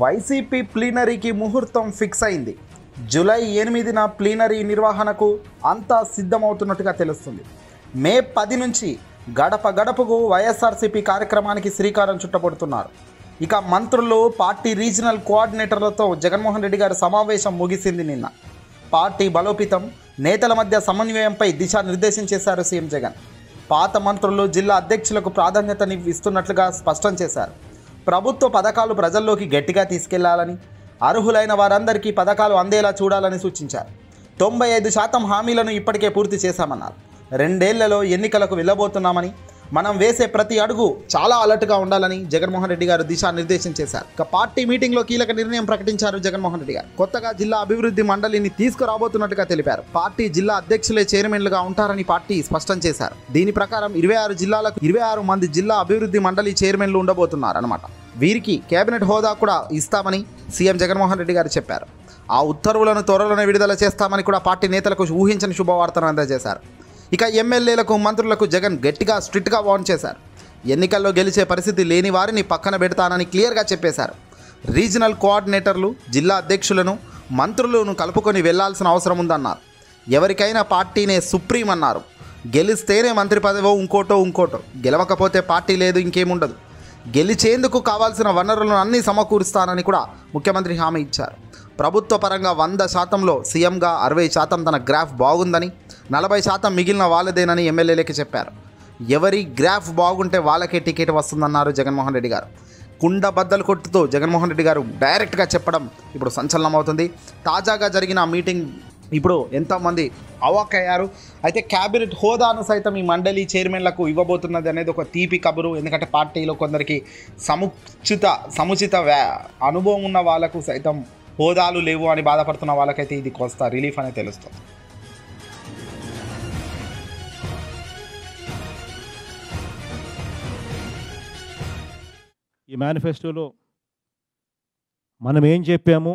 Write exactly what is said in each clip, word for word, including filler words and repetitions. YCP ప్లీనరీకి ముహూర్తం fix అయింది। July ఎనిమిదిన ప్లీనరీ నిర్వహణకు అంతా సిద్ధమవుతున్నట్టుగా తెలుస్తుంది। మే పది నుంచి గడప గడపకు వైఎస్ఆర్సీపీ కార్యక్రమానికి శ్రీకారం చుట్టబడుతున్నారు। ఇక మంత్రులు పార్టీ రీజనల్ కోఆర్డినేటర్లతో జగన్ మోహన్ రెడ్డి గారి సమావేశం ముగిసింది। నిన్న పార్టీ బలోపేతం, నేతల మధ్య సమన్వయంపై దిశానిర్దేశం చేశారు సీఎం జగన్। పాత మంత్రులు జిల్లా అధ్యక్షులకు ప్రాధాన్యతనిస్తున్నట్లుగా స్పష్టం చేశారు। ప్రభుత్వ పథకాలు ప్రజల్లోకి గట్టిగా తీసుకెళ్లాలని, అర్హులైన వారందరికీ పథకాలు అందేలా చూడాలని సూచించారు। తొంభై ఐదు శాతం హామీలను ఇప్పటికే పూర్తి చేశామన్నారు। రెండేళ్లలో ఎన్నికలకు వెళ్ళబోతున్నామని, మనం వేసే ప్రతి అడుగు చాలా అలర్ట్గా ఉండాలని జగన్మోహన్ రెడ్డి గారు దిశానిర్దేశం చేశారు। ఇక పార్టీ మీటింగ్లో కీలక నిర్ణయం ప్రకటించారు జగన్మోహన్ రెడ్డి గారు। కొత్తగా జిల్లా అభివృద్ధి మండలిని తీసుకురాబోతున్నట్టుగా తెలిపారు। పార్టీ జిల్లా అధ్యక్షులే చైర్మన్లుగా ఉంటారని పార్టీ స్పష్టం చేశారు। దీని ప్రకారం ఇరవై ఆరు జిల్లాలకు ఇరవై ఆరు మంది జిల్లా అభివృద్ధి మండలి చైర్మన్లు ఉండబోతున్నారు అనమాట। వీరికి కేబినెట్ హోదా కూడా ఇస్తామని సీఎం జగన్మోహన్ రెడ్డి గారు చెప్పారు। ఆ ఉత్తర్వులను త్వరలోనే విడుదల చేస్తామని కూడా పార్టీ నేతలకు ఊహించని శుభవార్తను అందజేశారు। ఇక ఎమ్మెల్యేలకు, మంత్రులకు జగన్ గట్టిగా స్ట్రిక్ట్గా వార్న్ చేశారు। ఎన్నికల్లో గెలిచే పరిస్థితి లేని వారిని పక్కన పెడతానని క్లియర్గా చెప్పేశారు। రీజనల్ కోఆర్డినేటర్లు, జిల్లా అధ్యక్షులను, మంత్రులను కలుపుకొని వెళ్లాల్సిన అవసరం ఉందన్నారు। ఎవరికైనా పార్టీనే సుప్రీం అన్నారు। గెలిస్తేనే మంత్రి పదవో ఇంకోటో ఇంకోటో, గెలవకపోతే పార్టీ లేదు, ఇంకేముండదు। గెలిచేందుకు కావాల్సిన వనరులను అన్నీ సమకూరుస్తానని కూడా ముఖ్యమంత్రి హామీ ఇచ్చారు। ప్రభుత్వ పరంగా వంద శాతంలో సీఎంగా అరవై శాతం తన గ్రాఫ్ బాగుందని, నలభై శాతం మిగిలిన వాళ్ళదేనని ఎమ్మెల్యేలకి చెప్పారు। ఎవరి గ్రాఫ్ బాగుంటే వాళ్ళకే టికెట్ వస్తుందన్నారు జగన్మోహన్ రెడ్డి గారు। కుండ బద్దలు కొట్టుతూ జగన్మోహన్ రెడ్డి గారు డైరెక్ట్గా చెప్పడం ఇప్పుడు సంచలనం అవుతుంది। తాజాగా జరిగిన మీటింగ్ ఇప్పుడు ఎంతోమంది అవాక్ అయ్యారు। అయితే క్యాబినెట్ హోదాను సైతం ఈ మండలి చైర్మన్లకు ఇవ్వబోతున్నది అనేది ఒక తీపి కబురు। ఎందుకంటే పార్టీలో కొందరికి సముచిత సముచిత అనుభవం ఉన్న వాళ్ళకు సైతం హోదాలు లేవు అని బాధపడుతున్న వాళ్ళకైతే ఇది కొంత రిలీఫ్ అనేది తెలుస్తుంది। ఈ మేనిఫెస్టోలో మనం ఏం చెప్పాము,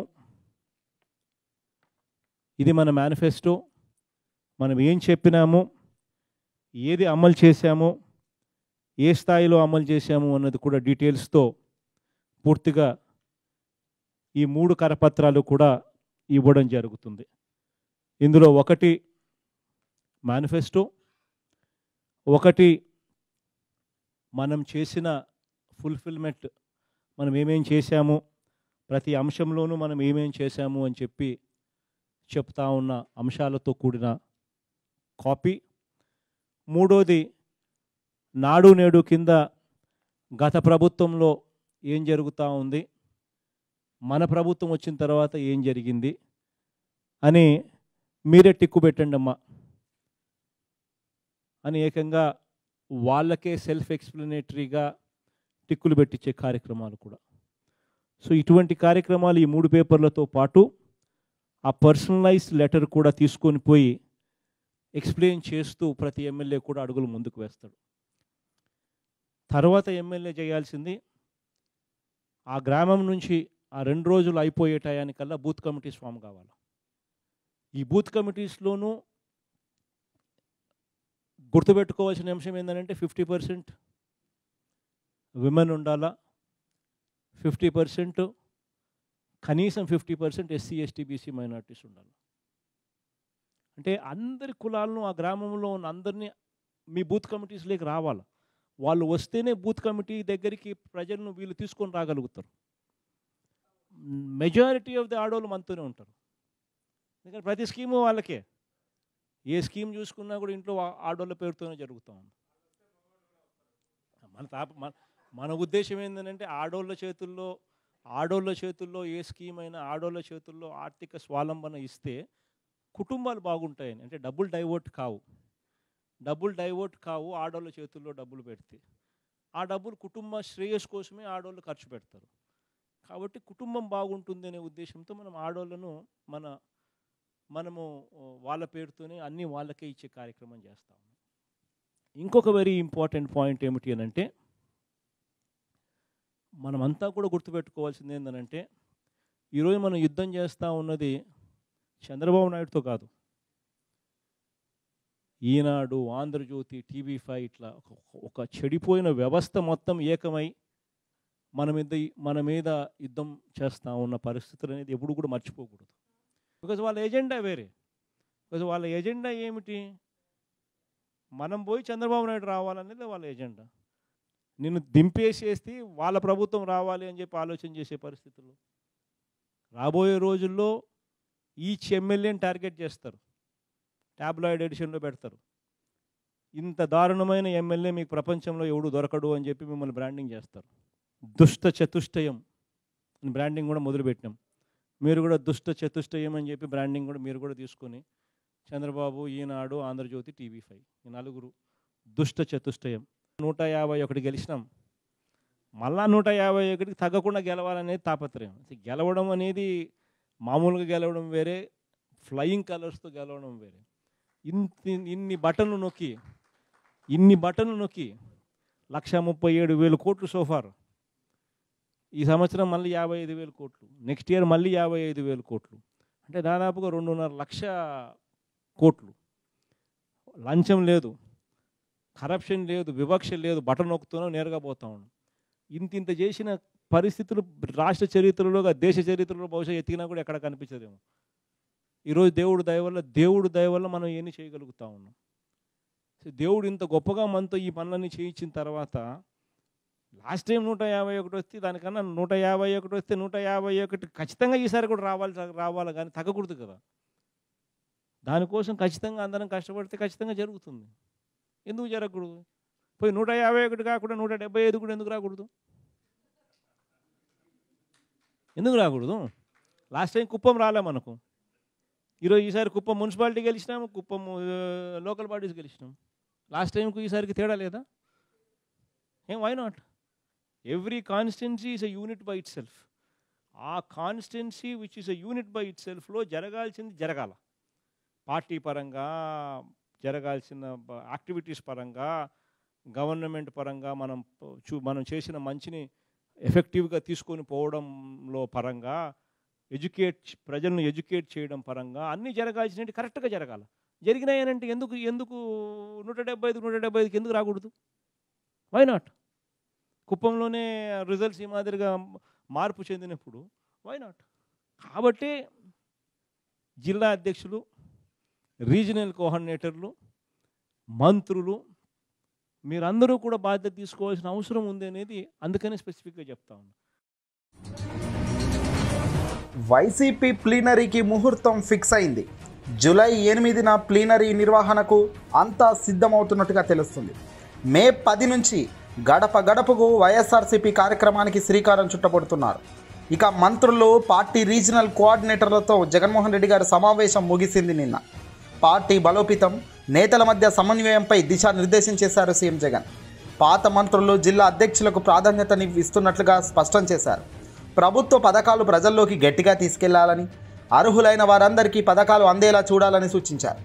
ఇది మన మేనిఫెస్టో, మనం ఏం చెప్పినాము, ఏది అమలు చేశాము, ఏ స్థాయిలో అమలు చేశాము అన్నది కూడా డీటెయిల్స్తో పూర్తిగా ఈ మూడు కరపత్రాలు కూడా ఇవ్వడం జరుగుతుంది। ఇందులో ఒకటి మేనిఫెస్టో, ఒకటి మనం చేసిన ఫుల్ఫిల్మెంట్, మనం ఏమేం చేశాము, ప్రతి అంశంలోనూ మనం ఏమేం చేశాము అని చెప్పి చెప్తా ఉన్న అంశాలతో కూడిన కాపీ, మూడోది నాడు నేడు కింద గత ప్రభుత్వంలో ఏం జరుగుతూ ఉంది, మన ప్రభుత్వం వచ్చిన తర్వాత ఏం జరిగింది అని మీరే టిక్కు పెట్టండి అమ్మా అని ఏకంగా వాళ్ళకే సెల్ఫ్ ఎక్స్ప్లెనేటరీగా టిక్కులు పెట్టించే కార్యక్రమాలు కూడా। సో ఇటువంటి కార్యక్రమాలు ఈ మూడు పేపర్లతో పాటు ఆ పర్సనలైజ్ లెటర్ కూడా తీసుకొని పోయి ఎక్స్ప్లెయిన్ చేస్తూ ప్రతి ఎమ్మెల్యే కూడా అడుగులు ముందుకు వేస్తాడు। తర్వాత ఎమ్మెల్యే చేయాల్సింది ఆ గ్రామం నుంచి ఆ రెండు రోజులు అయిపోయే టయానికల్లా బూత్ కమిటీస్ ఫామ్ కావాలి। ఈ బూత్ కమిటీస్లోనూ గుర్తుపెట్టుకోవాల్సిన అంశం ఏంటంటే ఫిఫ్టీ పర్సెంట్ విమెన్ ఉండాలా, ఫిఫ్టీ పర్సెంట్ కనీసం fifty percent SC ST BC minorities ఉండాలి। అంటే అందరి కులాలను ఆ గ్రామంలో ఉన్న అందరినీ మీ బూత్ కమిటీస్లోకి రావాలి। వాళ్ళు వస్తేనే బూత్ కమిటీ దగ్గరికి ప్రజలను వీళ్ళు తీసుకొని రాగలుగుతారు। మెజారిటీ ఆఫ్ ది ఆడవాళ్ళు మనతోనే ఉంటారు, ఎందుకంటే ప్రతి స్కీము వాళ్ళకే, ఏ స్కీమ్ చూసుకున్నా కూడా ఇంట్లో ఆడవాళ్ళ పేరుతోనే జరుగుతూ ఉంది। మన తాప మన మన ఉద్దేశం ఏంటంటే ఆడవాళ్ళ చేతుల్లో ఆడోళ్ళ చేతుల్లో ఏ స్కీమ్ అయినా ఆడోళ్ళ చేతుల్లో ఆర్థిక స్వాలంబన ఇస్తే కుటుంబాలు బాగుంటాయని, అంటే డబ్బులు డైవర్ట్ కావు డబ్బులు డైవర్ట్ కావు ఆడోళ్ళ చేతుల్లో డబ్బులు పెడితే ఆ డబ్బులు కుటుంబ శ్రేయస్సు కోసమే ఆడోళ్ళు ఖర్చు పెడతారు। కాబట్టి కుటుంబం బాగుంటుంది అనే ఉద్దేశంతో మనం ఆడోళ్ళను మన మనము వాళ్ళ పేరుతోనే అన్నీ వాళ్ళకే ఇచ్చే కార్యక్రమం చేస్తాము। ఇంకొక వెరీ ఇంపార్టెంట్ పాయింట్ ఏమిటి అని అంటే మనమంతా కూడా గుర్తుపెట్టుకోవాల్సింది ఏంటంటే ఈరోజు మనం యుద్ధం చేస్తూ ఉన్నది చంద్రబాబు నాయుడుతో కాదు, ఈనాడు, ఆంధ్రజ్యోతి, టీవీ ఫైవ్ ఇట్లా ఒక చెడిపోయిన వ్యవస్థ మొత్తం ఏకమై मनमीद मन मीद युद्धम చేస్తా ఉన్న పరిస్థితులు అనేది ఎప్పుడు కూడా మర్చిపోకూడదు. బికాజ్ వాళ్ళ ఎజెండా వేరే. బికాజ్ వాళ్ళ ఎజెండా ఏమిటి? మనం పోయి చంద్రబాబు నాయుడు రావాలనేది వాళ్ళ ఎజెండా. నిన్ను దింపేసేసి వాళ్ళ ప్రభుత్వం రావాలి అని చెప్పి ఆలోచన చేసే పరిస్థితులు రాబోయే రోజుల్లో ఈచ్ ఎమ్మెల్యేని టార్గెట్ చేస్తారు, ట్యాబ్లాయిడ్ ఎడిషన్లో పెడతారు. ఇంత దారుణమైన ఎమ్మెల్యే మీకు ప్రపంచంలో ఎవడు దొరకడు అని చెప్పి మిమ్మల్ని బ్రాండింగ్ చేస్తారు. దుష్ట చతుష్టయం బ్రాండింగ్ కూడా మొదలుపెట్టినాం. మీరు కూడా దుష్ట చతుష్టయం అని చెప్పి బ్రాండింగ్ కూడా మీరు కూడా తీసుకొని చంద్రబాబు, ఈనాడు, ఆంధ్రజ్యోతి, టీవీ ఫైవ్ ఈ నలుగురు దుష్ట చతుష్టయం. నూట యాభై ఒకటి గెలిచినాం, మళ్ళా నూట యాభై ఒకటికి తగ్గకుండా గెలవాలనేది తాపత్రయం. గెలవడం అనేది మామూలుగా గెలవడం వేరే, ఫ్లయింగ్ కలర్స్తో గెలవడం వేరే. ఇన్ని ఇన్ని బటన్లు నొక్కి ఇన్ని బటన్లు నొక్కి లక్ష ముప్పై ఏడు వేల కోట్లు సోఫార్. ఈ సంవత్సరం మళ్ళీ యాభై ఐదు వేల కోట్లు, నెక్స్ట్ ఇయర్ మళ్ళీ యాభై ఐదు వేల కోట్లు, అంటే దాదాపుగా రెండున్నర లక్ష కోట్లు. లంచం లేదు, కరప్షన్ లేదు, వివక్ష లేదు, బటన్ నొక్కుతూనే నేరుగా పోతా ఉన్నాం. ఇంత ఇంత చేసిన పరిస్థితులు రాష్ట్ర చరిత్రలో, దేశ చరిత్రలో బహుశా ఎతికినా కూడా ఎక్కడ కనిపించదేమో. ఈరోజు దేవుడు దయ వల్ల దేవుడు దయ వల్ల మనం ఏమి చేయగలుగుతా ఉన్నాం. దేవుడు ఇంత గొప్పగా మనతో ఈ పనులన్నీ చేయించిన తర్వాత, లాస్ట్ టైం నూట యాభై ఒకటి వస్తే దానికన్నా నూట యాభై ఒకటి వస్తే నూట యాభై ఒకటి ఖచ్చితంగా ఈసారి కూడా రావాలి రావాలి కానీ తగ్గకూడదు కదా. దానికోసం ఖచ్చితంగా అందరం కష్టపడితే ఖచ్చితంగా జరుగుతుంది. ఎందుకు జరగకూడదు? పోయి నూట యాభై ఒకటి కాకుండా నూట డెబ్బై ఐదు కూడా ఎందుకు రాకూడదు? ఎందుకు రాకూడదు? లాస్ట్ టైం కుప్పం రాలే మనకు. ఈరోజు ఈసారి కుప్పం మున్సిపాలిటీ గెలిచినాము, కుప్పం లోకల్ బాడీస్ గెలిచినాము. లాస్ట్ టైంకు ఈసారికి తేడా లేదా? ఏం why not? Every constituency is a unit by itself. ఆ constituency which is a unit by it సెల్ఫ్లో జరగాల్సింది జరగాల. పార్టీ పరంగా జరగాల్సిన యాక్టివిటీస్ పరంగా, గవర్నమెంట్ పరంగా మనం చూ మనం చేసిన మంచిని ఎఫెక్టివ్గా తీసుకొని పోవడంలో పరంగా, ఎడ్యుకేట్ ప్రజలను ఎడ్యుకేట్ చేయడం పరంగా అన్నీ జరగాల్సినవి కరెక్ట్గా జరగాల. జరిగినాయనంటే ఎందుకు ఎందుకు నూట డెబ్బై ఐదు నూట డెబ్బై ఐదుకి ఎందుకు రాకూడదు? Why not? కుప్పంలోనే రిజల్ట్స్ ఈ మాదిరిగా మార్పు చెందినప్పుడు వై నాట్? కాబట్టి జిల్లా అధ్యక్షులు, రీజనల్ కోఆర్డినేటర్లు, మంత్రులు మీరందరూ కూడా బాధ్యత తీసుకోవాల్సిన అవసరం ఉంది అనేది అందుకనే స్పెసిఫిక్గా చెప్తా ఉన్నా. వైసీపీ ప్లీనరీకి ముహూర్తం ఫిక్స్ అయింది. జూలై ఎనిమిదిన ప్లీనరీ నిర్వహణకు అంతా సిద్ధమవుతున్నట్టుగా తెలుస్తుంది. మే పది నుంచి గడప గడపకు వైఎస్ఆర్సీపీ కార్యక్రమానికి శ్రీకారం చుట్టబడుతున్నారు. ఇక మంత్రులు, పార్టీ రీజనల్ కోఆర్డినేటర్లతో జగన్మోహన్ రెడ్డి గారి సమావేశం ముగిసింది నిన్న. పార్టీ బలోపేతం, నేతల మధ్య సమన్వయంపై దిశానిర్దేశం చేశారు సీఎం జగన్. పాత మంత్రులు, జిల్లా అధ్యక్షులకు ప్రాధాన్యతని ఇస్తున్నట్లుగా స్పష్టం చేశారు. ప్రభుత్వ పథకాలు ప్రజల్లోకి గట్టిగా తీసుకెళ్లాలని, అర్హులైన వారందరికీ పథకాలు అందేలా చూడాలని సూచించారు.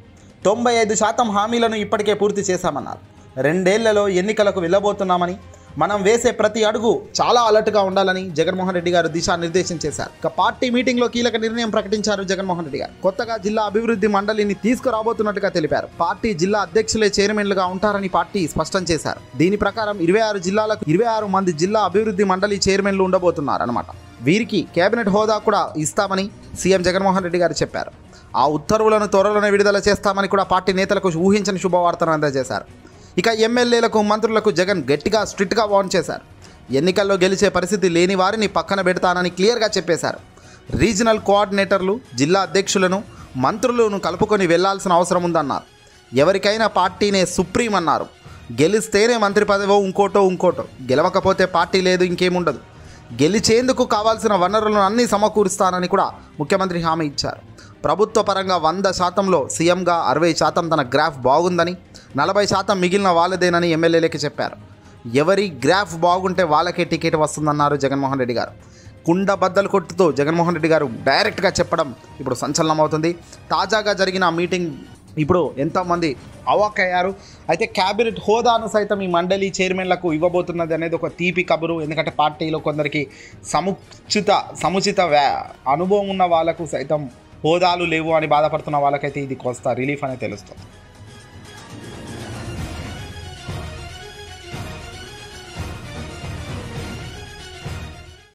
తొంభై ఐదు శాతం హామీలను ఇప్పటికే పూర్తి చేశామన్నారు. రెండేళ్లలో ఎన్నికలకు వెళ్ళబోతున్నామని, మనం వేసే ప్రతి అడుగు చాలా అలర్ట్గా ఉండాలని జగన్మోహన్ రెడ్డి గారు దిశానిర్దేశం చేశారు. ఇక పార్టీ మీటింగ్లో కీలక నిర్ణయం ప్రకటించారు జగన్మోహన్ రెడ్డి గారు. కొత్తగా జిల్లా అభివృద్ధి మండలిని తీసుకురాబోతున్నట్టుగా తెలిపారు. పార్టీ జిల్లా అధ్యక్షులే చైర్మన్లుగా ఉంటారని పార్టీ స్పష్టం చేశారు. దీని ప్రకారం ఇరవై ఆరు జిల్లాలకు ఇరవై ఆరు మంది జిల్లా అభివృద్ధి మండలి చైర్మన్లు ఉండబోతున్నారన్నమాట. వీరికి కేబినెట్ హోదా కూడా ఇస్తామని సీఎం జగన్మోహన్ రెడ్డి గారు చెప్పారు. ఆ ఉత్తర్వులను త్వరలోనే విడుదల చేస్తామని కూడా పార్టీ నేతలకు ఊహించని శుభవార్తను అందజేశారు. ఇక ఎమ్మెల్యేలకు, మంత్రులకు జగన్ గట్టిగా స్ట్రిక్ట్గా వార్న్ చేశారు. ఎన్నికల్లో గెలిచే పరిస్థితి లేని వారిని పక్కన పెడతానని క్లియర్గా చెప్పేశారు. రీజనల్ కోఆర్డినేటర్లు, జిల్లా అధ్యక్షులను, మంత్రులను కలుపుకొని వెళ్లాల్సిన అవసరం ఉందన్నారు. ఎవరికైనా పార్టీనే సుప్రీం అన్నారు. గెలిస్తేనే మంత్రి పదవో ఇంకోటో ఇంకోటో, గెలవకపోతే పార్టీ లేదు, ఇంకేముండదు. గెలిచేందుకు కావాల్సిన వనరులను అన్నీ సమకూరుస్తానని కూడా ముఖ్యమంత్రి హామీ ఇచ్చారు. ప్రభుత్వ పరంగా వంద శాతంలో సీఎంగా అరవై శాతం తన గ్రాఫ్ బాగుందని, నలభై శాతం మిగిలిన వాళ్ళదేనని ఎమ్మెల్యేలకి చెప్పారు. ఎవరి గ్రాఫ్ బాగుంటే వాళ్ళకే టికెట్ వస్తుందన్నారు జగన్మోహన్ రెడ్డి గారు. కుండ బద్దలు కొట్టుతూ జగన్మోహన్ రెడ్డి గారు డైరెక్ట్గా చెప్పడం ఇప్పుడు సంచలనం అవుతుంది. తాజాగా జరిగిన మీటింగ్ ఇప్పుడు ఎంతోమంది అవాక్ అయ్యారు. అయితే క్యాబినెట్ హోదాను సైతం ఈ మండలి చైర్మన్లకు ఇవ్వబోతున్నది అనేది ఒక తీపి కబురు. ఎందుకంటే పార్టీలో కొందరికి సముచిత సముచిత అనుభవం ఉన్న వాళ్ళకు సైతం హోదాలు లేవు అని బాధపడుతున్న వాళ్ళకైతే ఇది కొంత రిలీఫ్ అనే తెలుస్తుంది.